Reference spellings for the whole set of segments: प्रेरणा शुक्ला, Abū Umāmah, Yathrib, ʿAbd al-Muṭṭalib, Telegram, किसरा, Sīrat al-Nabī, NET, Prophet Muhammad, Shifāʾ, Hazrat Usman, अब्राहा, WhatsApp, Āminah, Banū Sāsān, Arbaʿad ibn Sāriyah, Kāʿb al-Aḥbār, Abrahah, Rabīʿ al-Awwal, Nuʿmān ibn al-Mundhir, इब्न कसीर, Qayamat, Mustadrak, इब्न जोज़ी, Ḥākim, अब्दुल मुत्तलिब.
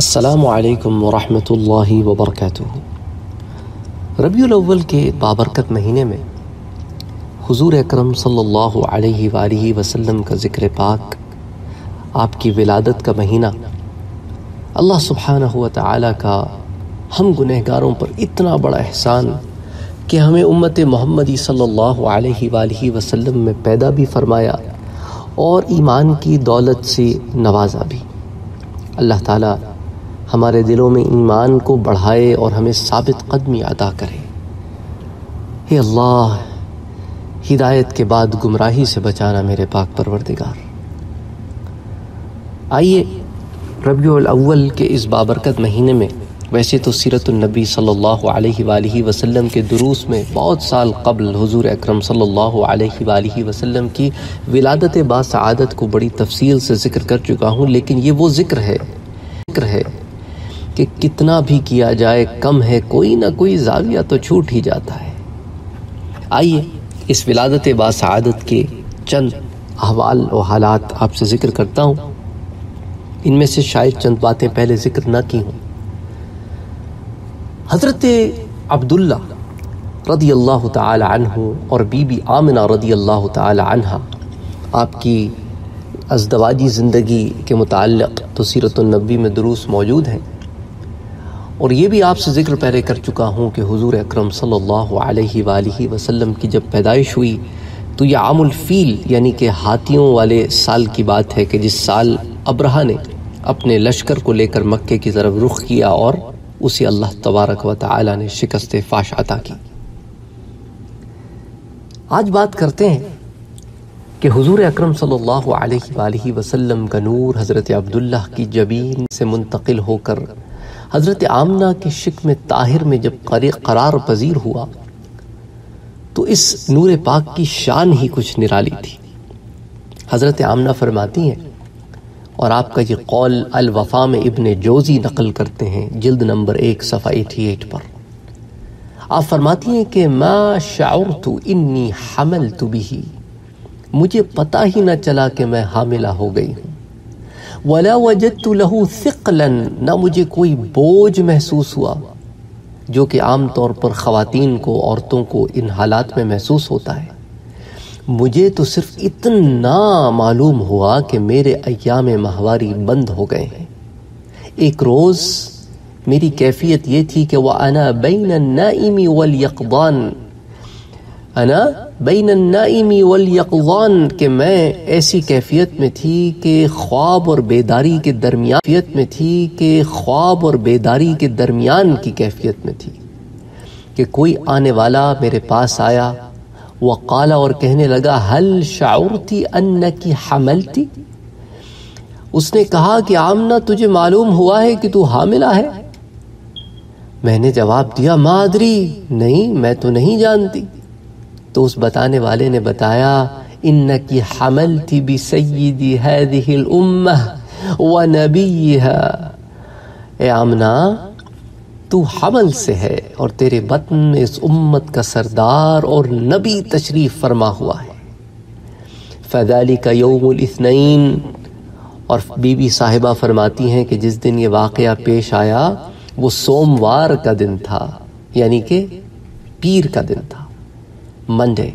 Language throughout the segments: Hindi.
अस्सलामु अलैकुम वरहमतुल्लाहि वबरकातुहू। रबीउल अव्वल के बाबरकत महीने में हुजूर अकरम सल्लल्लाहु अलैहि वालिहि वसल्लम का ज़िक्र पाक, आपकी विलादत का महीना, अल्लाह सुब्हानहु व तआला का हम गुनहगारों पर इतना बड़ा एहसान कि हमें उम्मत मोहम्मदी सल्लल्लाहु अलैहि वालिहि वसल्लम में पैदा भी फरमाया और ईमान की दौलत से नवाजा भी। अल्लाह ताला हमारे दिलों में ईमान को बढ़ाए और हमें साबित कदमी अदा करे। हे अल्लाह, हिदायत के बाद गुमराही से बचाना मेरे पाक परवरदिगार। आइए रबीउल अव्वल के इस बाबरकत महीने में, वैसे तो सीरत नबी सल्लल्लाहु अलैहि वसल्लम के दुरूस में बहुत साल कबल हुजूर अकरम सल्लल्लाहु अलैहि वसल्लम की विलादत बासआदत को बड़ी तफसील से ज़िक्र कर चुका हूँ, लेकिन ये वो ज़िक्र है कि कितना भी किया जाए कम है, कोई ना कोई जाविया तो छूट ही जाता है। आइए इस विलादत बासआदत के चंद अहवाल और हालात आपसे ज़िक्र करता हूँ। इनमें से शायद चंद बातें पहले ज़िक्र ना की हूँ। हज़रत अब्दुल्ला रदियल्लाहु ताला अन्हु और बीबी आमिना रदियल्लाहु ताला अन्हा, आपकी अज़दवाजी ज़िंदगी के मुताल्लिक़ तो सीरतुन्नबी में दुरूस मौजूद हैं, और ये भी आपसे ज़िक्र पहले कर चुका हूँ कि हुज़ूर अकरम सल्लल्लाहु अलैहि वालिहि वसल्लम की जब पैदाइश हुई तो यह ʿAm al-Fīl यानी कि हाथियों वाले साल की बात है कि जिस साल अब्राहा ने अपने लश्कर को लेकर मक्के की तरफ रुख किया और उसे अल्लाह तबारक व तआला ने शिकस्त फाश अता की। आज बात करते हैं कि हुजूर अकरम सल्लल्लाहु अलैहि वसल्लम का नूर हज़रत अब्दुल्लाह की जबीन से मुंतकिल होकर हज़रत आमना के शिक्म ताहिर में जब करार पजीर हुआ तो इस नूर पाक की शान ही कुछ निराली थी। हज़रत आमना फरमाती हैं, और आपका ये कौल अल-वफ़ा में इब्न जोज़ी नकल करते हैं, जिल्द नंबर 1 सफ़ा 88 पर आप फरमाती हैं कि मा शअरतु इन्नी हमलतु बिही, मुझे पता ही न चला कि मैं हामिला हो गई हूँ। वला वजदतु लहू सिक़लन, ना मुझे कोई बोझ महसूस हुआ जो कि आम तौर पर ख़वातीन को, औरतों को इन हालात में महसूस होता है। मुझे तो सिर्फ इतना मालूम हुआ कि मेरे अय्याम माहवारी बंद हो गए हैं। एक रोज़ मेरी कैफियत ये थी कि वह अना बैन नाइमी वल यक़ज़ान कि मैं ऐसी कैफियत में थी कि ख्वाब और बेदारी के दरमियान की कैफियत में थी कि कोई आने वाला मेरे पास आया, वह काला और कहने लगा हल शाउरती अन्न की हमलती, उसने कहा कि आमना तुझे मालूम हुआ है कि तू हामिला है? मैंने जवाब दिया मादरी, नहीं मैं तो नहीं जानती। तो उस बताने वाले ने बताया इन्न की हमलती बि सय्यदी हाज़िहिल उम्मह व नबीहा, ए आमना तू हमल से है और तेरे बतन में इस उम्मत का सरदार और नबी तशरीफ़ फरमा हुआ है। फ़ज़ालिका यौमुल इस्नैन, और बीबी साहिबा फरमाती हैं कि जिस दिन ये वाक़या पेश आया वो सोमवार का दिन था, यानी कि पीर का दिन था, मंडे।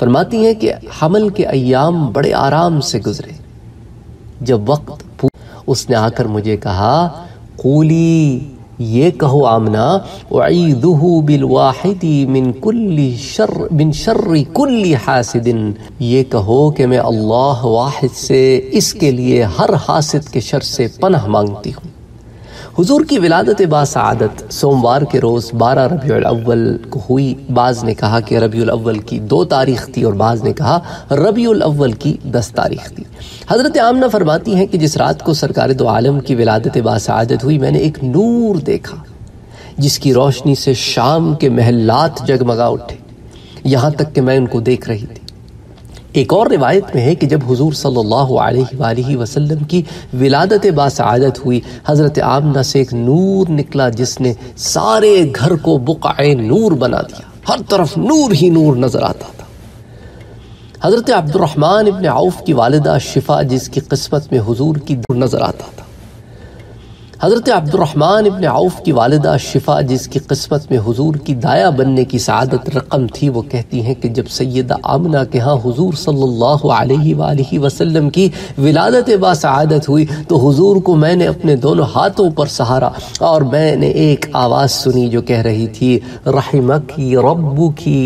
फरमाती हैं कि हमल के अय्याम बड़े आराम से गुजरे। जब वक्त उसने आकर मुझे कहा क़ूली, ये कहो आमना, उईदुहु बिलवाहिदी मिन शर्रि कुल्ली हासिदिन, ये कहो कि मैं अल्लाह वाहिद से, इसके लिए हर हासिद के शर से पनाह मांगती हूँ। हुजूर की विलादत बासआदत सोमवार के रोज़ 12 रबीउल अव्वल को हुई। बाज़ ने कहा कि रबीउल अव्वल की 2 तारीख़ थी और बाज़ ने कहा रबीउल अव्वल की 10 तारीख़ थी। हज़रत आमना फरमाती हैं कि जिस रात को सरकार दो आलम की विलादत बासआदत हुई, मैंने एक नूर देखा जिसकी रोशनी से शाम के महलात जगमगा उठे, यहाँ तक कि मैं उनको देख रही थी। एक और रिवायत में है कि जब हुजूर सल्लल्लाहु अलैहि वसल्लम की विलादत बासआदत हुई, हज़रत आमना से एक नूर निकला जिसने सारे घर को बुक़ए नूर बना दिया। हर तरफ नूर ही नूर नज़र आता था। हज़रत अब्द अल-रहमान इब्न ʿAwf की वालिदा शिफा, जिसकी किस्मत में हुजूर की नज़र आता था, हज़रत अब्द अल-रहमान इब्न औफ़ की वालिदा शिफ़ा, जिसकी किस्मत में हुजूर की दाया बनने की सआदत रकम थी, वो कहती हैं कि जब सैयदा आमिना के यहाँ हुजूर सल्लल्लाहु अलैहि वसल्लम की विलादत बासआदत हुई तो हुजूर को मैंने अपने दोनों हाथों पर सहारा और मैंने एक आवाज़ सुनी जो कह रही थी, रहिमकी रब्बुकी,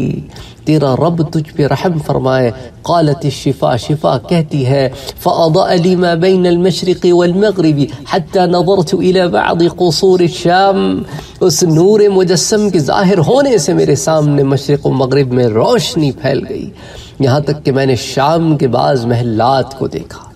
तेरा रब तुझ पे रहम फरमाए। क़ालत शिफ़ा, शिफ़ा कहती है, फ़अज़ाअ ली मा बैन अल-मशरिक़ि वल-मग़रिबि हत्ता नज़रतु इला बअद क़ुसूर शाम, उस नूर मुजस्सम के ज़ाहिर होने से मेरे सामने मशरिक़ और मग़रिब में रोशनी फैल गई, यहाँ तक कि मैंने शाम के बाज़ महलात को देखा।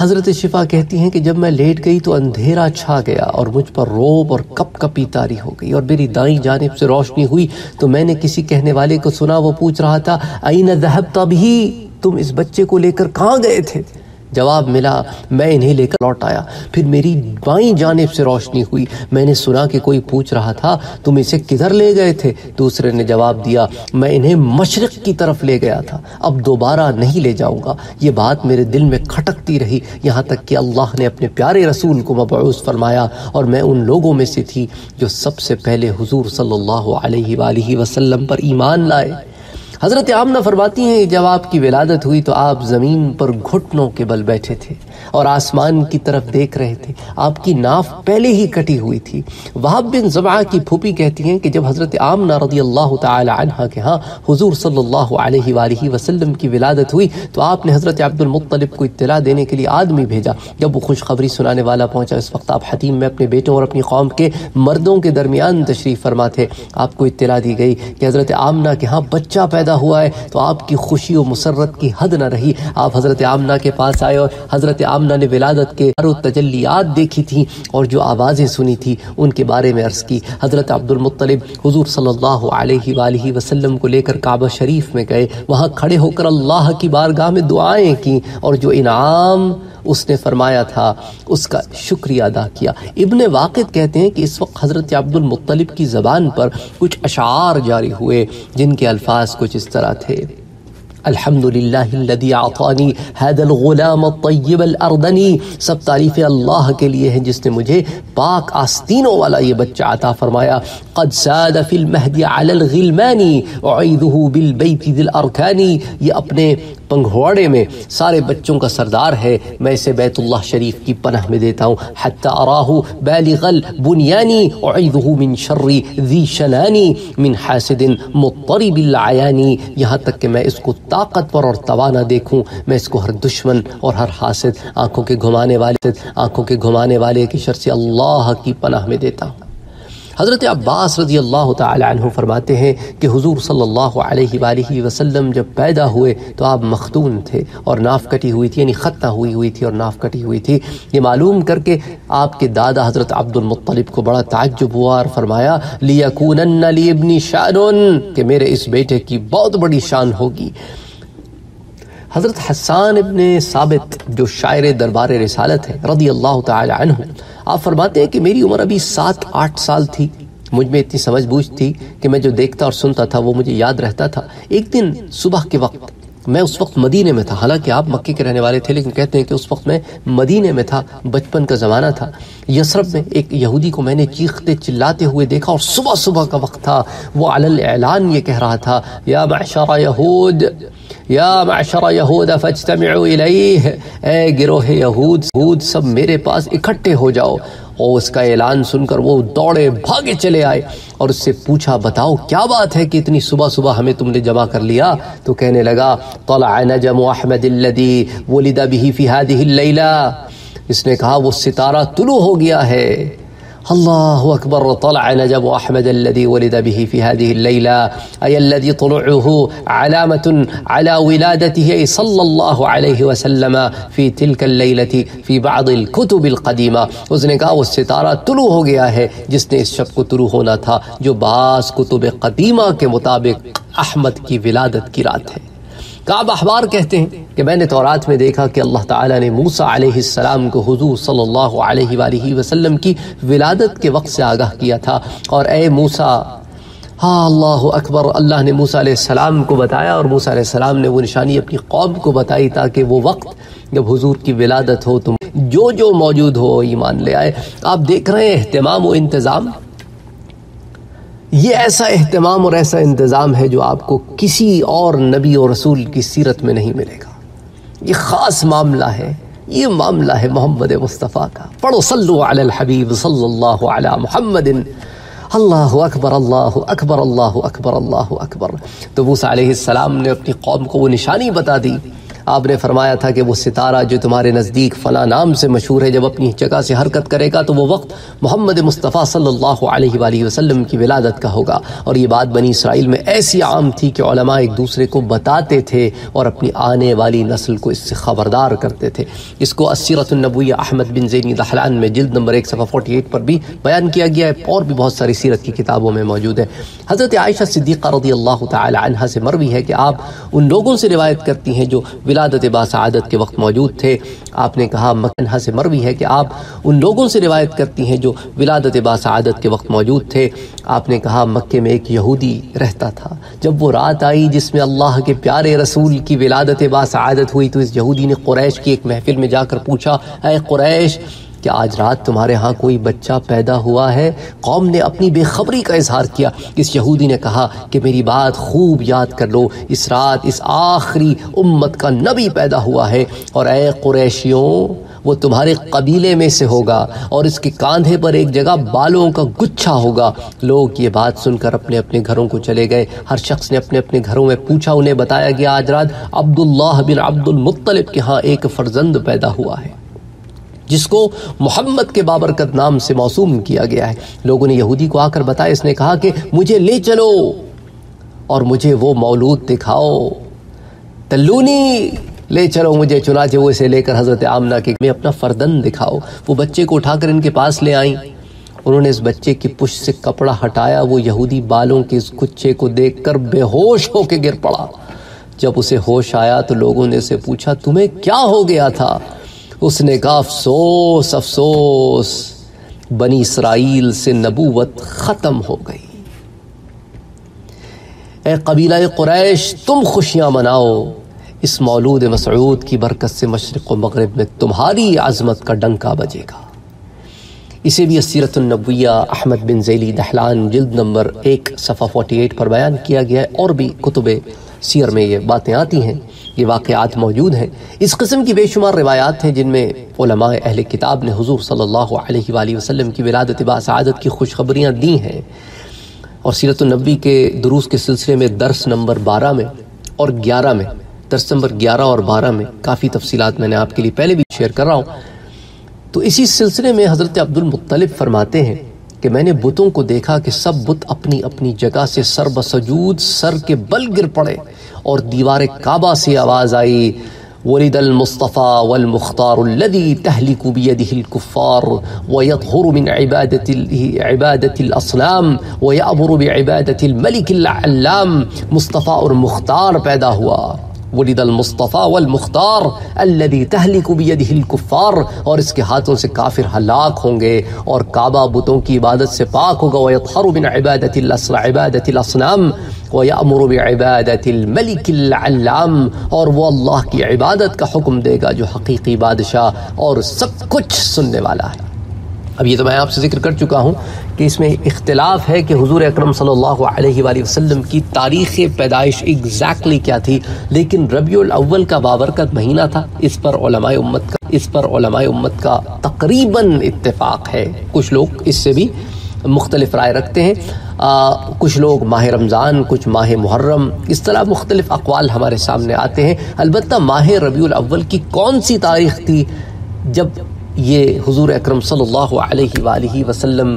हज़रत शिफ़ा कहती हैं कि जब मैं लेट गई तो अंधेरा छा गया और मुझ पर रोब और कपकपी तारी हो गई और मेरी दाईं जानिब से रोशनी हुई तो मैंने किसी कहने वाले को सुना, वो पूछ रहा था, अय्न ज़हब्ता बिही, तुम इस बच्चे को लेकर कहाँ गए थे? जवाब मिला, मैं इन्हें लेकर लौट आया। फिर मेरी बाईं जानिब से रोशनी हुई, मैंने सुना कि कोई पूछ रहा था, तुम इसे किधर ले गए थे? दूसरे ने जवाब दिया, मैं इन्हें मशरिक़ की तरफ ले गया था, अब दोबारा नहीं ले जाऊंगा। ये बात मेरे दिल में खटकती रही, यहाँ तक कि अल्लाह ने अपने प्यारे रसूल को मबऊस फरमाया और मैं उन लोगों में से थी जो सबसे पहले हुजूर सल्लल्लाहु अलैहि वसल्लम पर ईमान लाए। हज़रत आमना फरमाती हैं, जब आपकी विलादत हुई तो आप ज़मीन पर घुटनों के बल बैठे थे और आसमान की तरफ देख रहे थे, आपकी नाफ पहले ही कटी हुई थी। वहाब बिन ज़बा की फूफी कहती हैं कि जब हज़रत आमना रदियल्लाहु ताला अन्हा के यहाँ हुजूर सल्लल्लाहु अलैहि वसल्लम की विलादत हुई तो आपने हज़रत अब्द अल-मुत्तलिब को इत्तला देने के लिए आदमी भेजा। जब वो खुशखबरी सुनाने वाला पहुँचा, इस वक्त आप हतीम में अपने बेटों और अपनी कौम के मर्दों के दरमियान तशरीफ़ फरमा थे। आपको इत्तला दी गई कि हज़रत आमना के यहाँ बच्चा हुआ है, तो आपकी खुशी और मुसर्रत की हद न रही। आप हज़रत आमना के पास आए और हज़रत आमना ने विलादत के हर तजल्लियात देखी थी और जो आवाज़ें सुनी थी उनके बारे में अर्ज़ की। हज़रत अब्दुल मुत्तलिब हुजूर सल्लल्लाहु अलैहि वसल्लम को लेकर काबा शरीफ में गए, वहाँ खड़े होकर अल्लाह की बारगाह में दुआएं की और जो इनाम उसने फरमाया था उसका शुक्रिया अदा किया। इब्न वाक़िद कहते हैं कि इस वक्त हज़रत अब्दुल मुत्तलिब की ज़बान पर कुछ अशार जारी हुए जिनके अल्फाज कुछ इस तरह थे, अल्हम्दुलिल्लाहिल्लज़ी अअतानी हादल गुलाम अत्तय्यिबल अर्दनी, सब तारीफ़ अल्लाह के लिए हैं जिसने मुझे पाक आस्तीनों वाला ये बच्चा अता फरमाया। क़द साद फ़िल महदी अलल ग़िलमानी उईदुहु बिल बैति दिल अरकानी, ये अपने पंघोड़े में सारे बच्चों का सरदार है, मैं इसे बैतुल्लाह शरीफ की पनाह में देता हूँ। हत्ता अराहु बालिगल बुनियानी उईदुहु मिन शर्री ज़ी शनानी मिन हासिदिन मुत्तरिबिल आयानी, यहाँ तक कि मैं इसको ताकतवर और तवाना देखूं, मैं इसको हर दुश्मन और हर हासिद आंखों के घुमाने वाले की शर से अल्लाह की पनाह में देता हूँ। हज़रत अब्बास रज़ियल्लाहु ताला अन्हु फरमाते हैं कि हुजूर सल्लल्लाहु अलैहि वसल्लम जब पैदा हुए तो आप मखतून थे और नाफ कटी हुई थी, यानी खतना हुई थी और नाफ कटी हुई थी। ये मालूम करके आपके दादा हज़रत अब्दुल मुत्तलिब को बड़ा ताज्जुब हुआ और फरमाया, लियकूनन्ना लि इब्नी शानुन, कि मेरे इस बेटे की बहुत बड़ी शान होगी। हज़रत हसन इब्न साबित जो शायर दरबार रिसालत है रज़ियल्लाहु ताला अन्हु, आप फरमाते हैं कि मेरी उम्र अभी 7-8 साल थी, मुझ में इतनी समझ बूझ थी कि मैं जो देखता और सुनता था वो मुझे याद रहता था। एक दिन सुबह के वक्त, मैं उस वक्त मदीने में था, हालांकि आप मक्के के रहने वाले थे लेकिन कहते हैं कि उस वक्त मैं मदीने में था, बचपन का ज़माना था, यसरब में एक यहूदी को मैंने चीखते चिल्लाते हुए देखा और सुबह सुबह का वक्त था। वो अलल ऐलान ये कह रहा था, या मअशरा यहूद, या मअशरा यहूद फज्तमिउ इलैह, ए गिरोह यहूद सब मेरे पास इकट्ठे हो जाओ। और उसका ऐलान सुनकर वो दौड़े भागे चले आए और उससे पूछा, बताओ क्या बात है कि इतनी सुबह सुबह हमें तुमने जमा कर लिया? तो कहने लगा, तलअ नजमु अहमदिल्लज़ी वुलिदा बिही फी हादिहिल लैला, इसने कहा वो सितारा तुलू हो गया है। अल्लाहु अकबर, तलअ नजमु अहमदिल्लज़ी वुलिदा बिही फी हादिहिल लैला अयल्लज़ी तुलुअहु अलामतुन अला विलादतिही सल्लल्लाहु अलैहि वसल्लम फी तिलकल लैलति फी बअदिल कुतुबिल क़दीमा, उसने कहा वो सितारा तुलू हो गया है जिसने इस शब को तुलू होना था जो बास कुतुब क़दीमा के मुताबिक अहमद की विलादत की रात है। काब अहबार कहते हैं कि मैंने तौरात में देखा कि अल्लाह ताला ने मूसा अलैहिस्सलाम को हुजूर सल्लल्लाहु अलैहि वसल्लम की विलादत के वक्त से आगाह किया था और ए मूसा, हाँ अल्लाहु अकबर, अल्लाह ने मूसा अलैहिस्सलाम को बताया और मूसा अलैहिस्सलाम ने वो निशानी अपनी कौम को बताई ताकि वो वक्त जब हुजूर की विलादत हो तो जो जो मौजूद हो ईमान ले आए। आप देख रहे हैं एहतमाम व इंतज़ाम, ये ऐसा एहतमाम और ऐसा इंतज़ाम है जो आपको किसी और नबी और रसूल की सीरत में नहीं मिलेगा। ये ख़ास मामला है, ये मामला है मोहम्मद मुस्तफ़ा का। पढ़ो सल्लु अलल हबीब सल्लल्लाहु अला मुहम्मदिन। अल्लाहु अकबर अल्लाहु अकबर अल्लाहु अकबर अल्लाहु अकबर। तो मूसा अलैहिस्सलाम ने अपनी कौम को वो निशानी बता दी। आपने फरमाया था कि वो सितारा जो तुम्हारे नज़दीक फ़ला नाम से मशहूर है, जब अपनी जगह से हरकत करेगा तो वो वक्त मोहम्मद मुस्तफ़ा सल्लल्लाहु अलैहि वसल्लम की विलादत का होगा। और ये बात बनी इसराइल में ऐसी आम थी कि उलमा एक दूसरे को बताते थे और अपनी आने वाली नस्ल को इससे ख़बरदार करते थे। इसको अस्सीरत नबूय्या अहमद बिन ज़ैनी दहलान में जिल्द नंबर 1 सफ़ा 48 पर भी बयान किया गया है और भी बहुत सारी सीरत की किताबों में मौजूद है। हज़रत आयशा सिद्दीक़ा रज़ियल्लाहु तआला अन्हा से मरवी है कि आप उन लोगों से रिवायत करती हैं जो विलादत बासआदत के वक्त मौजूद थे। आपने कहा, मकनहा से मरवी है कि आप उन लोगों से रिवायत करती हैं जो विलादत बासआदत के वक्त मौजूद थे। आपने कहा, मक्के में एक यहूदी रहता था, जब वो रात आई जिसमें अल्लाह के प्यारे रसूल की विलादत बासआदत हुई तो इस यहूदी ने कुरैश की एक महफिल में जाकर पूछा, ऐ कुरैश, कि आज रात तुम्हारे यहाँ कोई बच्चा पैदा हुआ है? कौम ने अपनी बेखबरी का इजहार किया। इस यहूदी ने कहा कि मेरी बात खूब याद कर लो, इस रात इस आखिरी उम्मत का नबी पैदा हुआ है, और ऐ कुरैशियों, वो तुम्हारे कबीले में से होगा और इसके कांधे पर एक जगह बालों का गुच्छा होगा। लोग ये बात सुनकर अपने अपने घरों को चले गए। हर शख्स ने अपने अपने घरों में पूछा, उन्हें बताया गया आज रात अब्दुल्लाह बिन अब्द अल-मुत्तलिब के यहाँ एक फर्जंद पैदा हुआ है जिसको मोहम्मद के बाबरकत नाम से मौसूम किया गया है। लोगों ने यहूदी को आकर बताया, इसने कहा कि मुझे ले चलो और मुझे वो मौलूद दिखाओ, तल्लूनी ले चलो मुझे। चुनाचे वो इसे लेकर हज़रत आमना के में अपना फर्दन दिखाओ। वो बच्चे को उठाकर इनके पास ले आई। उन्होंने इस बच्चे की पुश्त से कपड़ा हटाया, वो यहूदी बालों के इस गुच्छे को देखकर बेहोश होकर गिर पड़ा। जब उसे होश आया तो लोगों ने उसे पूछा, तुम्हें क्या हो गया था? उसने कहा, अफसोस अफसोस, बनी इसराइल से नबूवत ख़त्म हो गई। ए कबीला कुरैश, तुम खुशियाँ मनाओ, इस मौलूद मसऊद की बरकत से मशरिक़ व मग़रिब में तुम्हारी आज़मत का डंका बजेगा। इसे भी सीरतुन नबविया अहमद बिन ज़ैनी दहलान जिल्द नंबर 1 सफ़ा 48 पर बयान किया गया है। और भी कुतुबे सीर में ये बातें आती हैं, ये वाक़यात मौजूद हैं। इस किस्म की बेशुमार रिवायात हैं जिनमें उलमा अहले किताब ने हुज़ूर सल्लल्लाहु अलैहि वसल्लम की विलादत बासआदत की खुशखबरियाँ दी हैं। और सीरतुन नबवी के दुरूस के सिलसिले में दर्स नंबर 12 में और 11 में, दर्स नंबर 11 और 12 में काफ़ी तफसीलात मैंने आपके लिए पहले भी शेयर कर रहा हूँ। तो इसी सिलसिले में हज़रत अब्दुल मुत्तलिब फरमाते हैं कि मैंने बुतों को देखा कि सब बुत अपनी अपनी जगह से सर बसजूद, सर के बल गिर पड़े और दीवार काबा से आवाज़ आई, वलिदल मुस्तफ़ा वल मुख्तारुल्लज़ी तहलिकु बियदिहिल कुफ़ार व यतहरु मिन इबादतिल अस्नाम व यअमरु बिइबादतिल मलिकिल अल्लाम। मुस्तफ़ा और मुख्तार पैदा हुआ। वलिदल मुस्तफ़ा वल मुख्तार अल्लज़ी तहलिकु बियदिहिल कुफ़ार, और इसके हाथों से काफिर हलाक होंगे और काबा बुतों की इबादत से पाक होगा। व यतहरु मिन इबादतिल अस्नाम व यअमरु बिइबादतिल मलिकिल अल्लाम, और वो अल्लाह की इबादत का हुक्म देगा जो हकीकी बादशाह और सब कुछ सुनने वाला है। अब ये तो मैं आपसे जिक्र कर चुका हूँ कि इसमें इख्तिलाफ है कि हुजूर अकरम सल्लल्लाहु अलैहि वसल्लम की तारीख़ पैदाइश एग्जैक्टली क्या थी, लेकिन रबीउल अव्वल का बाबरकत महीना था, इस पर उलमाए उम्मत का तकरीबन इत्तेफाक है। कुछ लोग इससे भी मुख्तलिफ राय रखते हैं, कुछ लोग माह रमज़ान, कुछ माह मुहर्रम, इस तरह मुख्तलिफ अक़वाल हमारे सामने आते हैं। अलबत्ता माह रबीउल अव्वल की कौन सी तारीख़ थी जब ये हुजूर अकरम सल्लल्लाहु अलैहि वसल्लम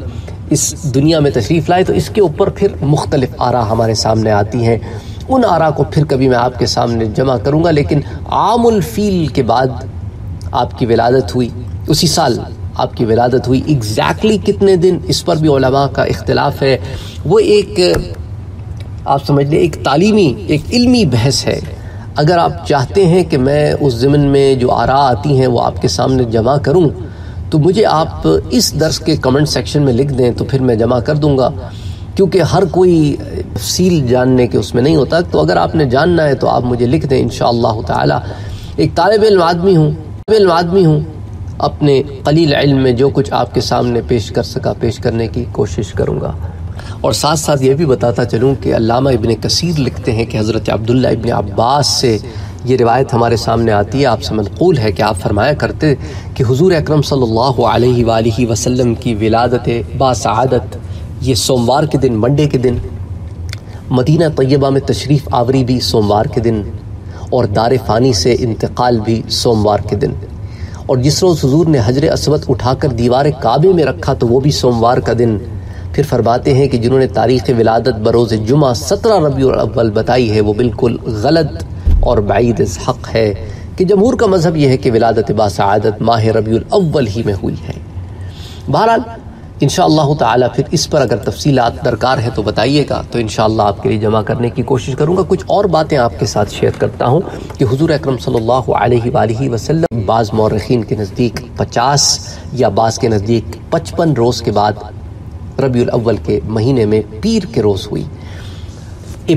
इस दुनिया में तशरीफ़ लाए, तो इसके ऊपर फिर मुख्तलिफ आरा हमारे सामने आती हैं। उन आरा को फिर कभी मैं आपके सामने जमा करूँगा। लेकिन आम अल-फ़ील के बाद आपकी विलादत हुई, उसी साल आपकी विलादत हुई, एग्जैक्टली कितने दिन इस पर भी उलमा का इख्तिलाफ है। वो एक, आप समझ लें, एक तालीमी, एक इल्मी बहस है। अगर आप चाहते हैं कि मैं उस ज़िमन में जो आरा आती हैं वो आपके सामने जमा करूं, तो मुझे आप इस दर्स के कमेंट सेक्शन में लिख दें तो फिर मैं जमा कर दूंगा, क्योंकि हर कोई तफसील जानने के उसमें नहीं होता। तो अगर आपने जानना है तो आप मुझे लिख दें, इंशाअल्लाह ताला। एक तालिब इल्म आदमी हूँ अपने कलील इल्म में जो कुछ आपके सामने पेश कर सका पेश करने की कोशिश करूँगा। और साथ साथ ये भी बताता चलूँ कि अल्लामा इब्न कसीर लिखते हैं कि हज़रत अब्दुल्ला इब्न अब्बास से ये रिवायत हमारे सामने आती है, आपसे मनक़ूल है कि आप फरमाया करते कि हुज़ूर अकरम सल्लल्लाहु अलैहि वसल्लम की विलादत बासआदत ये सोमवार के दिन, मंडे के दिन, मदीना तय्यबा में तशरीफ़ आवरी भी सोमवार के दिन, और दार फ़ानी से इंतकाल भी सोमवार के दिन। और जिस रोज़ हुज़ूर ने हजर अस्वद उठाकर दीवार काबे में रखा तो वो भी सोमवार का दिन। फिर फरमाते हैं कि जिन्होंने तारीख़ विलादत बरोज़ जुमा 17 रबीउल अव्वल बताई है वो बिल्कुल गलत और बाईद हक़ है कि जमहूर का मज़हब यह है कि विलादत बासआदत माह रबीउल अव्वल ही में हुई है। बहरहाल इंशाअल्लाह ताला फिर इस पर अगर तफसीलात दरकार है तो बताइएगा, तो इंशाअल्लाह आपके लिए जमा करने की कोशिश करूँगा। कुछ और बातें आपके साथ शेयर करता हूँ कि हुज़ूर अकरम सल्लल्लाहु अलैहि वसल्लम बाज़ मौरख़ीन के नज़दीक 50 या बाज़ के नज़दीक 55 रोज़ के बाद रबीउल अव्वल के महीने में पीर के रोज़ हुई।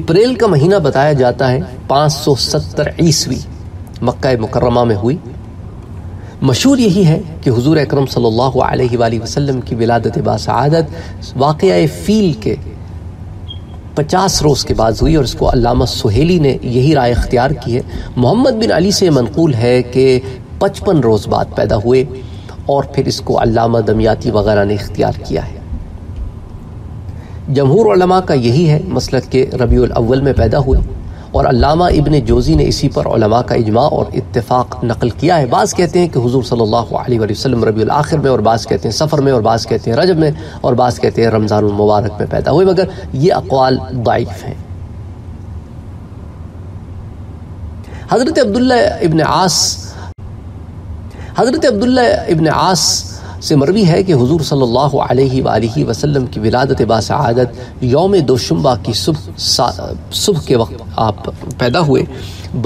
अप्रैल का महीना बताया जाता है 570 ईस्वी मक्का मुकर्रमा में हुई। मशहूर यही है कि हुज़ूर अकरम सल्लल्लाहु अलैहि वसल्लम की विलादत बासआदत वाक़या फ़ील के 50 रोज़ के बाद हुई, और इसको अल्लामा सुहैली ने यही राय अख्तियार की है। मोहम्मद बिन अली से मनक़ूल है कि 55 रोज़ बाद पैदा हुए, और फिर इसको अल्लामा दमयाती वग़ैरह ने इख्तियार किया है। जमहूर उलमा का यही है मसलक के रबीउल अव्वल में पैदा हुए, और अल्लामा इब्न जोज़ी ने इसी पर उलमा का इजमा और इत्तिफाक नकल किया है। बाज़ कहते हैं कि हुज़ूर सल्लल्लाहु अलैहि वसल्लम रबीउल आखिर में, और बाज़ कहते हैं सफ़र में, और बाज़ कहते हैं रजब में, और बाज़ कहते हैं रमज़ानुल मुबारक में पैदा हुए, मगर ये अक़वाल दाइफ़ हैं। हज़रत अब्दुल्ला इब्न आस से मरवी है कि हुज़ूर सल्लल्लाहु अलैहि वसल्लम की विलादत बासआदत यौम दोशुम्बा की सुबह के वक्त आप पैदा हुए।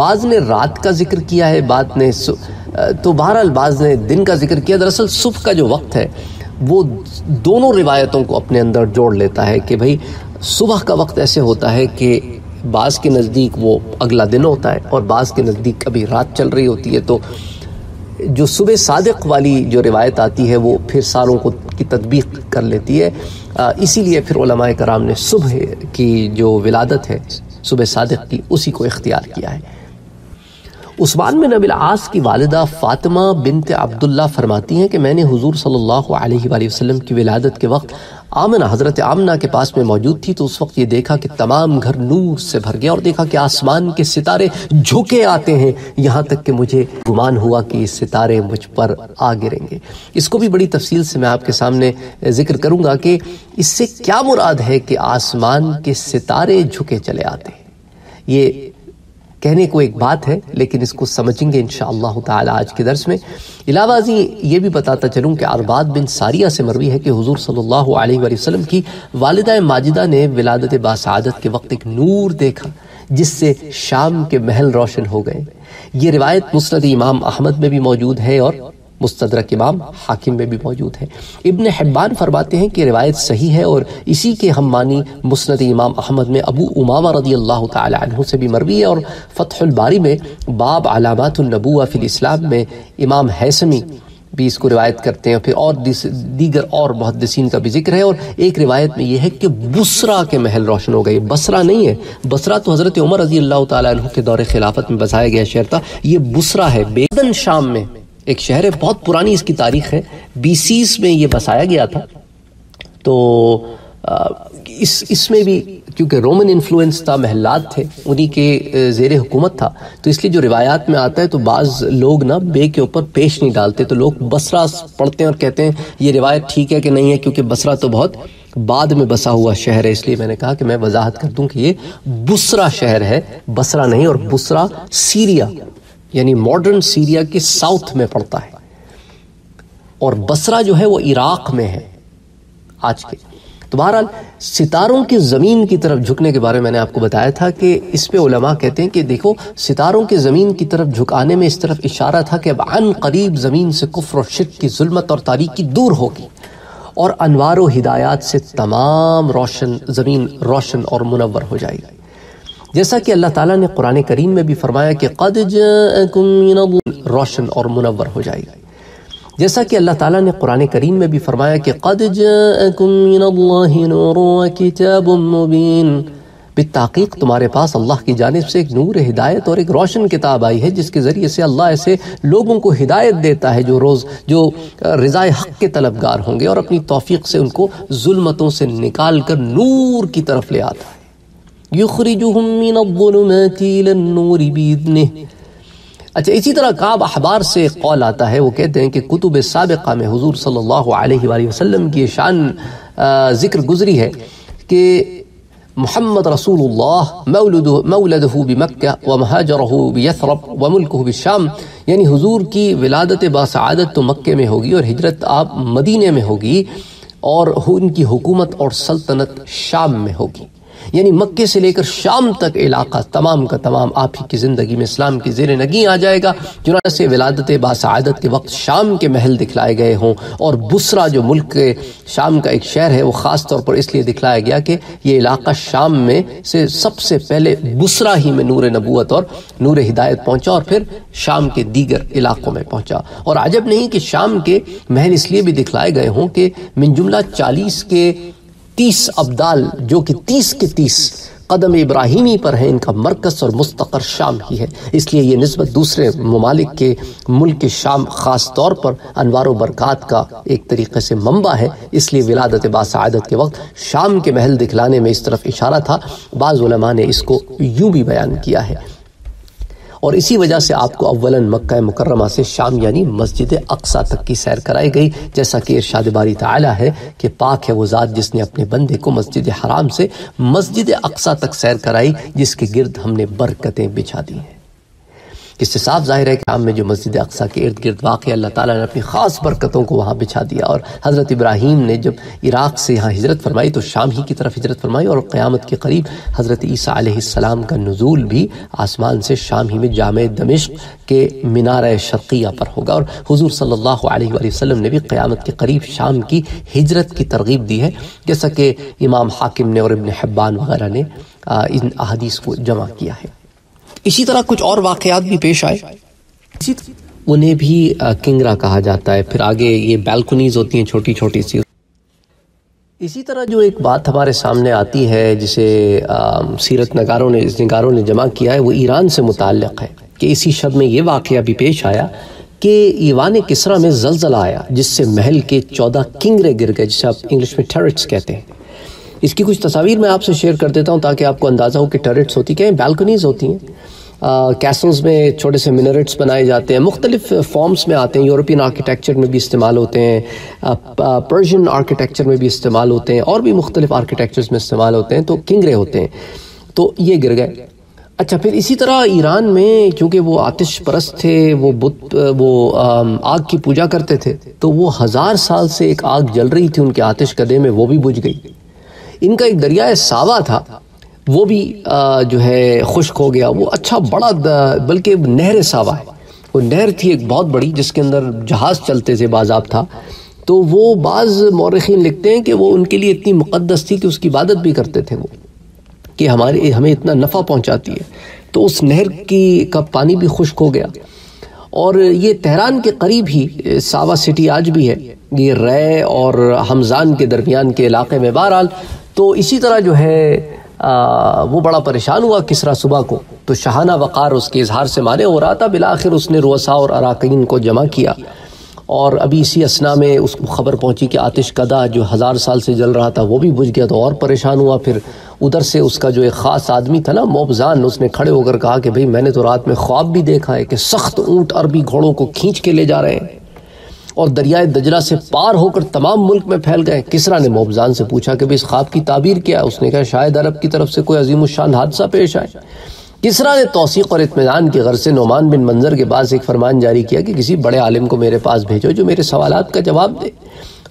बाज़ ने रात का ज़िक्र किया है, बहरहाल बाज़ ने दिन का ज़िक्र किया। दरअसल सुबह का जो वक्त है वो दोनों रिवायतों को अपने अंदर जोड़ लेता है कि भाई सुबह का वक्त ऐसे होता है कि बाज़ के नज़दीक वो अगला दिन होता है, और बाज़ के नज़दीक अभी रात चल रही होती है। तो जो सुबह सादिक वाली जो रिवायत आती है वो फिर सालों को की तदबीक कर लेती है। इसीलिए फिर उलमाए कराम ने सुबह की जो विलादत है, सुबह सादिक की, उसी को इख्तियार किया है। उस्मान बिन अबिल आस की वालिदा फ़ातिमा बिनत अब्दुल्ला फरमाती हैं कि मैंने हुज़ूर सल्लल्लाहु अलैहि वसल्लम की विलादत के वक्त हज़रत आमिना के पास में मौजूद थी, तो उस वक्त ये देखा कि तमाम घर नूर से भर गया, और देखा कि आसमान के सितारे झुके आते हैं, यहाँ तक कि मुझे गुमान हुआ कि सितारे मुझ पर आ गिरेंगे। इसको भी बड़ी तफसील से मैं आपके सामने जिक्र करूँगा कि इससे क्या मुराद है कि आसमान के सितारे झुके चले आते हैं। ये कहने को एक बात है, लेकिन इसको समझेंगे इंशाअल्लाह ताला आज के दर्स में। इलावाजी ये भी बताता चलूँ कि अरबाद बिन सारिया से मरवी है कि हुज़ूर सल्लल्लाहु अलैहि वसल्लम की वालिदा माजिदा ने विलादत बासआदत के वक्त एक नूर देखा जिससे शाम के महल रोशन हो गए। ये रिवायत मुस्नद इमाम अहमद में भी मौजूद है और मुस्तदरक इमाम हाकिम में भी मौजूद है। इब्न हिब्बान फरमाते हैं कि रिवायत सही है, और इसी के हम मानी मुस्नद इमाम अहमद में अबू उमामा रदियल्लाहु ताला अन्हु से भी मरवी है, और फथ अल-बारी में बाब अलामातुन नबुव्वा फिल इस्लाम में इमाम हैसमी भी इसको रिवायत करते हैं। फिर और दीगर और मुहद्दिसीन का भी जिक्र है, और एक रिवायत में यह है कि बुसरा के महल रोशन हो गए। बसरा नहीं है, बसरा तो हज़रत उमर रदियल्लाहु ताला अन्हु के दौर खिलाफत में बसाया गया शहर था, ये बुसरा है। बेदन शाम में एक शहर है, बहुत पुरानी इसकी तारीख है, 20 में ये बसाया गया था। तो इसमें भी क्योंकि रोमन इन्फ्लुएंस था, महलात थे, उन्हीं के ज़ेरे हुकूमत था, तो इसलिए जो रिवायात में आता है तो बाज़ लोग ना बे के ऊपर पेश नहीं डालते, तो लोग बसरा पढ़ते हैं और कहते हैं ये रिवायत ठीक है कि नहीं है, क्योंकि बसरा तो बहुत बाद में बसा हुआ शहर है। इसलिए मैंने कहा कि मैं वजाहत कर दूँ कि ये बुसरा शहर है, बसरा नहीं। और बुसरा सीरिया यानी मॉडर्न सीरिया के साउथ में पड़ता है, और बसरा जो है वो इराक़ में है आज के। तो बहरहाल सितारों के ज़मीन की तरफ झुकने के बारे में मैंने आपको बताया था कि इस पे उलमा कहते हैं कि देखो सितारों के ज़मीन की तरफ झुकाने में इस तरफ इशारा था कि अब अन करीब ज़मीन से कुफ्र और शिर्क की जुल्मत और तारीकी दूर होगी, और अनवार व हिदायत से तमाम ज़मीन रोशन और मुनव्वर हो जाएगी। जैसा कि अल्लाह ताला ने कुरान करीम में भी फरमाया कि कद जाअकुम मिन रोशन और मुनव्वर हो जाएगा। जैसा कि अल्लाह ताला ने कुरान करीम में भी फरमाया कि क़द जाअकुम मिनल्लाहि नूरुन व किताबुम मुबीन, बिताक़ीक़ तुम्हारे पास अल्लाह की जानिब से एक नूर हिदायत और एक रोशन किताब आई है जिसके ज़रिए से अल्लाह ऐसे लोगों को हिदायत देता है जो रिज़ाए हक़ के तलबगार होंगे और अपनी तौफ़ीक़ से उनको ज़ुल्मतों से निकाल कर नूर की तरफ ले आता है। युख़रिजुहुम मिनज़्ज़ुलुमाति इलन्नूरि बिइज़्निह। अच्छा, इसी तरह काब अहबार से एक कौल आता है, वो कहते हैं कि कुतुब साबिक़ा में हुजूर सल्लल्लाहु अलैहि वसल्लम की शान ज़िक्र गुज़री है कि मोहम्मद रसूलुल्लाह मौलदहु बिमक्का व महाजरहु बियथरब व मुल्कुहु बिशाम, यानी हुजूर की विलादत बासआदत तो मक्के में होगी और हिजरत आप मदीने में होगी और उनकी हुकूमत और सल्तनत शाम में होगी, यानी मक्के से लेकर शाम तक इलाका तमाम का तमाम आप ही की ज़िंदगी में इस्लाम की ज़ेर नगी आ जाएगा। चुनाव से विलादत बासआदत के वक्त शाम के महल दिखलाए गए हों और बुसरा जो मुल्क के शाम का एक शहर है वो ख़ास तौर पर इसलिए दिखलाया गया कि ये इलाका शाम में से सबसे पहले बुसरा ही में नूर नबूवत और नूर हिदायत पहुँचा और फिर शाम के दीगर इलाक़ों में पहुँचा। और अजब नहीं कि शाम के महल इसलिए भी दिखलाए गए हों कि मिन जुमला 40 के 30 अब्दाल जो कि 30 के 30 कदम इब्राहिमी पर है, इनका मरकज़ और मुस्तक़र शाम ही है, इसलिए ये नस्बत दूसरे ममालिक के मुल्क शाम ख़ास तौर पर अनवार बरक़ात का एक तरीक़े से मंबा है, इसलिए विलादत बासआदत के वक्त शाम के महल दिखलाने में इस तरफ इशारा था। बाज़ उलमा ने इसको यूँ भी बयान किया है और इसी वजह से आपको अव्वलन मक्का मुकर्रमा से शाम यानी मस्जिद अक्सा तक की सैर कराई गई, जैसा कि इरशाद बारी ताला है कि पाक है वो ज़ात जिसने अपने बंदे को मस्जिद हराम से मस्जिद अक्सा तक सैर कराई जिसके गिर्द हमने बरकतें बिछा दी हैं। इससे साफ जाहिर है कि शाम में जो मस्जिद अक्सा के इर्द गिर्द वाक़ई अल्लाह ताला ने अपनी ख़ास बरकतों को वहाँ बिछा दिया और हज़रत इब्राहीम ने जब इराक़ से यहाँ हिजरत फरमाई तो शाम ही की तरफ हिजरत फरमाई और क़यामत के करीब हज़रत ईसा अलैहिस्सलाम का नुज़ूल भी आसमान से शाम ही में जामे दमिश्क के मीनार शर्क़िया पर होगा और हुज़ूर सल्लल्लाहु अलैहि वसल्लम ने भी क़यामत के करीब शाम की हिजरत की तरगीब दी है, जैसा कि इमाम हाकिम ने और इब्न हिब्बान वगैरह ने इन अहादीस को जमा किया है। इसी तरह कुछ और वाक़यात भी पेश आए, उन्हें भी किंगरा कहा जाता है, फिर आगे ये बालकनीज होती हैं छोटी छोटी सी। इसी तरह जो एक बात हमारे सामने आती है जिसे सीरत नगारों ने जमा किया है वो ईरान से मुताल्लिक़ है कि इसी शब में ये वाक़या भी पेश आया कि ईवान किसरा में ज़लज़ला आया जिससे महल के 14 किंगरे गिर गए, जिसे आप इंग्लिश में टर्रेट्स कहते हैं। इसकी कुछ तस्वीर मैं आपसे शेयर कर देता हूं ताकि आपको अंदाज़ा हो कि टर्रेट्स होती क्या हैं, बालकनीज़ होती हैं। कैसल्स में छोटे से मिनरेट्स बनाए जाते हैं, मुख्तलिफ फॉर्म्स में आते हैं, यूरोपियन आर्किटेक्चर में भी इस्तेमाल होते हैं, पर्शियन आर्किटेक्चर में भी इस्तेमाल होते हैं और भी मुख्तलिफ आर्किटेक्चर्स में इस्तेमाल होते हैं, तो किंगरे होते हैं, तो ये गिर गए। अच्छा, फिर इसी तरह ईरान में चूँकि वो आतिश परस्त थे, वो बुत वो आग की पूजा करते थे, तो वो 1000 साल से एक आग जल रही थी उनके आतिश कदे में, वो भी बुझ गई। इनका एक दरियाए सावा था, वो भी जो है खुश्क हो गया, वो अच्छा बड़ा बल्कि नहर सावा है, वो नहर थी एक बहुत बड़ी जिसके अंदर जहाज़ चलते थे बाज़ाब था, तो वो बाज़ मौरखीन लिखते हैं कि वो उनके लिए इतनी मुक़द्दस थी कि उसकी इबादत भी करते थे वो कि हमारे हमें इतना नफ़ा पहुंचाती है। तो उस नहर की का पानी भी खुश्क हो गया और ये तेहरान के करीब ही सावा सिटी आज भी है, ये रै और हमज़ान के दरमियान के इलाके में। बहरहाल तो इसी तरह जो है वो बड़ा परेशान हुआ किसरा सुबह को, तो शाहाना वक़ार उसके इजहार से माने हो रहा था, बिलाखिर उसने रुअसा और अराकीन को जमा किया और अभी इसी असना में उसको ख़बर पहुंची कि आतिश कदा जो 1000 साल से जल रहा था वो भी बुझ गया, तो और परेशान हुआ। फिर उधर से उसका जो एक ख़ास आदमी था ना मोबज़ान, उसने खड़े होकर कहा कि भाई मैंने तो रात में ख्वाब भी देखा है कि सख्त ऊँट अरबी घोड़ों को खींच के ले जा रहे हैं और दरियाए दजला से पार होकर तमाम मुल्क में फैल गए। किसरा ने मोबज़ान से पूछा कि भाई इस ख्वाब की ताबीर क्या है, उसने कहा शायद अरब की तरफ से कोई अज़ीमुश्शान हादसा पेश आए। किसरा ने तौसीक़ और इत्मीनान की गर्ज़ से नुमान बिन मंज़र के पास एक फरमान जारी किया कि किसी बड़े आलिम को मेरे पास भेजो जो मेरे सवालात का जवाब दे।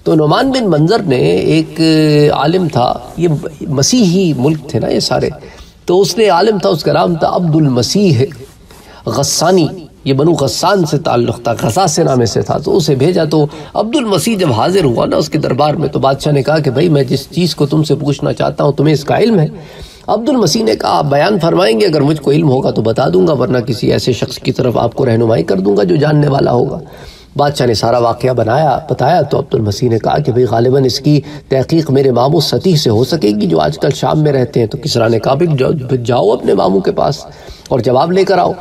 तो नुमान बिन मंज़र ने एक आलिम था, ये मसीही मुल्क थे ना ये सारे, तो उसने आलिम था, उसका नाम था ʿAbd al-Masīḥ Ghassānī, ये बनू ग़स्सान से ताल्लुक़ था, ग़सा से नामे से था, तो उसे भेजा। तो ʿAbd al-Masīḥ जब हाज़िर हुआ ना उसके दरबार में तो बादशाह ने कहा कि भाई मैं जिस चीज़ को तुमसे पूछना चाहता हूँ तुम्हें इसका इल्म है। ʿAbd al-Masīḥ ने कहा आप बयान फरमाएंगे, अगर मुझको इल्म होगा तो बता दूंगा वरना किसी ऐसे शख्स की तरफ आपको रहनुमाई कर दूंगा जो जानने वाला होगा। बादशाह ने सारा वाक़या बनाया बताया तो अब्दुल मसीह ने कहा कि भाई गालिबा इसकी तहकीक मेरे मामू सतीह से हो सकेगी जो आजकल शाम में रहते हैं। तो किसरा ने कहा भाई जाओ अपने मामू के पास और जवाब लेकर आओ।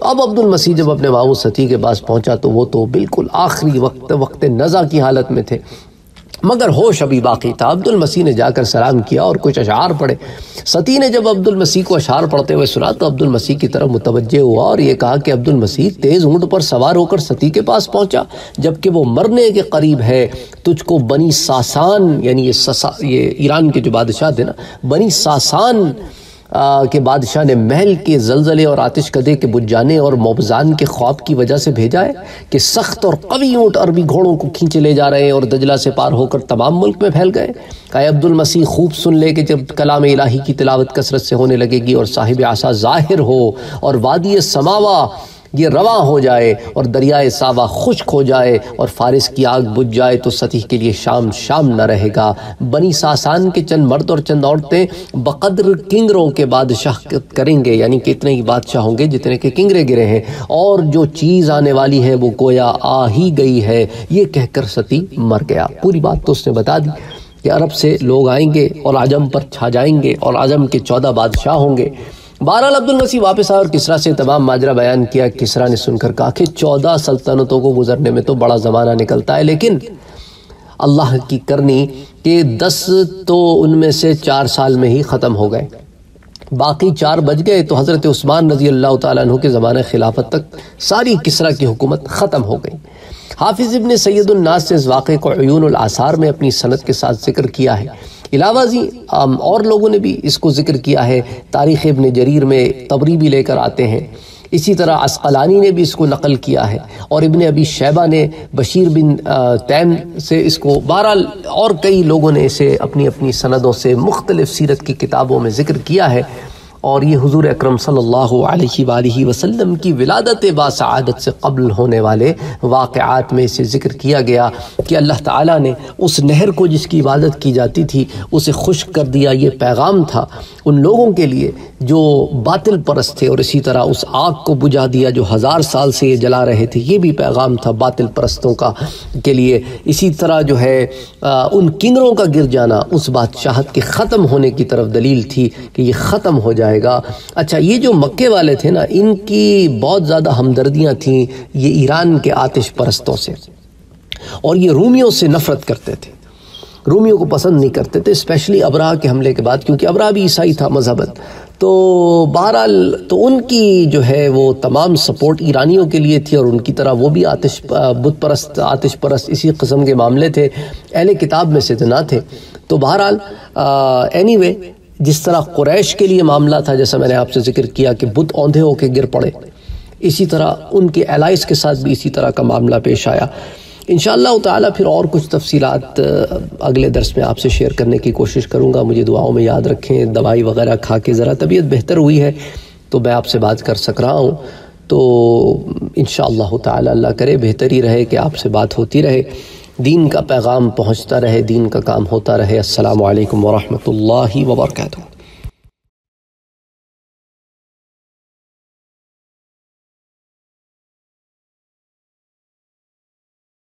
तो अब अब्दुल मसीह जब अपने मामू सतीह के पास पहुँचा तो वो तो बिल्कुल आखिरी वक्त नज़ा की हालत में थे मगर होश अभी बाकी था। अब्दुल मसीह ने जाकर सलाम किया और कुछ अशार पढ़े। सती ने जब अब्दुल मसीह को अशार पढ़ते हुए सुना तो अब्दुल मसीह की तरफ मुतवज्जे हुआ और ये कहा कि अब्दुल मसीह तेज़ ऊँट पर सवार होकर सती के पास पहुंचा जबकि वो मरने के करीब है। तुझको बनी सासान यानी ये ईरान के जो बादशाह थे ना, बनी सासान के बादशाह ने महल के जलजले और आतिशकदे के बुझ जाने और मोबजान के ख्वाब की वजह से भेजा है कि सख्त और कवी ऊँट अरबी घोड़ों को खींचे ले जा रहे हैं और दजला से पार होकर तमाम मुल्क में फैल गए। कहे अब्दुल मसीह खूब सुन ले कि जब कलाम इलाही की तिलावत कसरत से होने लगेगी और साहिब आसा ज़ाहिर हो और वादी समावा ये रवा हो जाए और दरियाए सावा खुश्क हो जाए और फारिस की आग बुझ जाए तो सतीह के लिए शाम शाम न रहेगा। बनी सासान के चंद मर्द और चंद औरतें बकद्र किंगरों के बादशाह करेंगे यानी कि इतने ही बादशाह होंगे जितने के किंगरे गिरे हैं और जो चीज़ आने वाली है वो गोया आ ही गई है। ये कहकर सती मर गया। पूरी बात तो उसने बता दी कि अरब से लोग आएंगे और आजम पर छा जाएंगे और आजम के 14 बादशाह होंगे। बहरहाल अब्दुल मसीह वापस आए और किसरा से तमाम माजरा बयान किया। किसरा ने सुनकर कहा कि 14 सल्तनतों को गुजरने में तो बड़ा ज़माना निकलता है लेकिन अल्लाह की करनी के 10 तो उनमें से 4 साल में ही ख़त्म हो गए, बाकी 4 बच गए। तो हज़रत उस्मान रज़ी अल्लाह तआला अन्हु के ज़माने खिलाफत तक सारी किसरा की हुकूमत ख़त्म हो गई। हाफिज़ इब्न सैयदुन्नास ने इस वाक़े को अयूनुल आसार में अपनी सनद के साथ जिक्र किया है। इलावाजी और लोगों ने भी इसको ज़िक्र किया है। तारीख़ इब्न जरीर में तबरी भी लेकर आते हैं। इसी तरह अस्कलानी ने भी इसको नकल किया है और इब्न अबी शैबा ने बशीर बिन तैन से इसको, बहरहाल और कई लोगों ने इसे अपनी अपनी सनदों से मुख्तलिफ सीरत की किताबों में ज़िक्र किया है। और ये हुज़ूर अकरम सल्लल्लाहु अलैहि वसल्लम की विलादत बासआदत से कबल होने वाले वाक़आत में इसे ज़िक्र किया गया कि अल्लाह ताला ने उस नहर को जिसकी इबादत की जाती थी उसे खुश्क कर दिया। ये पैगाम था उन लोगों के लिए जो बातिल परस्त थे और इसी तरह उस आग को बुझा दिया जो 1000 साल से ये जला रहे थे। ये भी पैगाम था बातिल परस्तों का के लिए। इसी तरह जो है उन किंगरों का गिर जाना उस बादशाहत के ख़त्म होने की तरफ दलील थी कि ये ख़त्म हो जाए। अच्छा, ये जो मक्के वाले थे ना, इनकी बहुत ज्यादा हमदर्दियां थी ये ईरान के आतिश परस्तों से और ये रूमियों से नफरत करते थे, रूमियों को पसंद नहीं करते थे, स्पेशली अबराह के हमले के बाद, क्योंकि अबराह भी ईसाई था मजहबन। तो बहरहाल तो उनकी जो है वो तमाम सपोर्ट ईरानियों के लिए थी और उनकी तरह वो भी आतिश बुत परस्त आतिश परस्त इसी कस्म के मामले थे, अहले किताब में से ना थे। तो बहरहाल एनीवे जिस तरह कुरैश के लिए मामला था, जैसा मैंने आपसे जिक्र किया कि बुत औंधे होकर गिर पड़े, इसी तरह उनके एलाइज के साथ भी इसी तरह का मामला पेश आया। इंशाअल्लाह ताला फिर और कुछ तफसीलात अगले दर्स में आपसे शेयर करने की कोशिश करूँगा। मुझे दुआओं में याद रखें। दवाई वगैरह खा के ज़रा तबीयत बेहतर हुई है तो मैं आपसे बात कर सक रहा हूँ, तो इंशाअल्लाह ताला अल्लाह करे बेहतर ही रहे कि आपसे बात होती रहे, दीन का पैगाम पहुँचता रहे, दीन का काम होता रहे। अस्सलामु अलैकुम वरहमतुल्लाहि वबरकातुहू।